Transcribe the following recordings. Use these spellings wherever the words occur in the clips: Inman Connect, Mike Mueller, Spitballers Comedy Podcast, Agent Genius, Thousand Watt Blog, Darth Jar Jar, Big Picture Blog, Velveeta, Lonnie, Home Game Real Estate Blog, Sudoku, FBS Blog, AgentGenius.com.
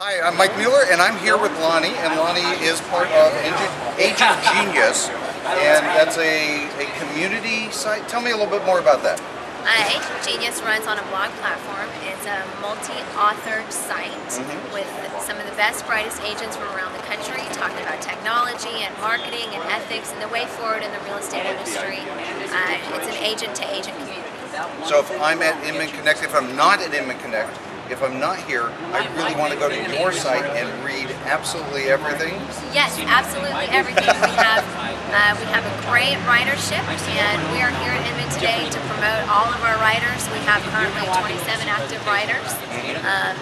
Hi, I'm Mike Mueller, and I'm here with Lonnie, and Lonnie is part of Agent Genius, and that's a community site. Tell me a little bit more about that. Agent Genius runs on a blog platform. It's a multi-authored site with some of the best, brightest agents from around the country talking about technology and marketing and ethics and the way forward in the real estate industry. It's an agent-to-agent community. So if I'm at Inman Connect, if I'm not at Inman Connect, if I'm not here, I really want to go to your site and read absolutely everything. Yes, absolutely everything. We have a great ridership, and we are here at Inman today to promote all of our riders. We have currently 27 active riders, and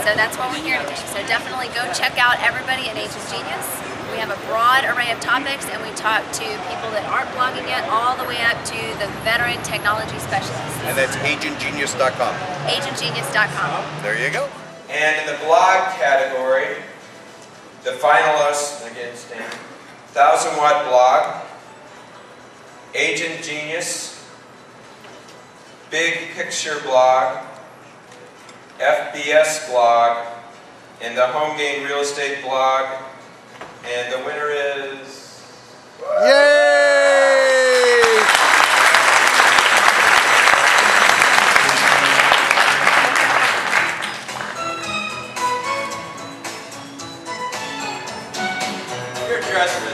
so that's why we're here today. So definitely go check out everybody at Agent Genius. We have a broad array of topics, and we talk to people that aren't blogging yet, all the way up to the veteran technology specialists. And that's AgentGenius.com. AgentGenius.com. There you go. And in the blog category, the finalists, again, Stan, Thousand Watt Blog, Agent Genius, Big Picture Blog, FBS Blog, and the Home Game Real Estate Blog. And the winner is... Yay! You're dressed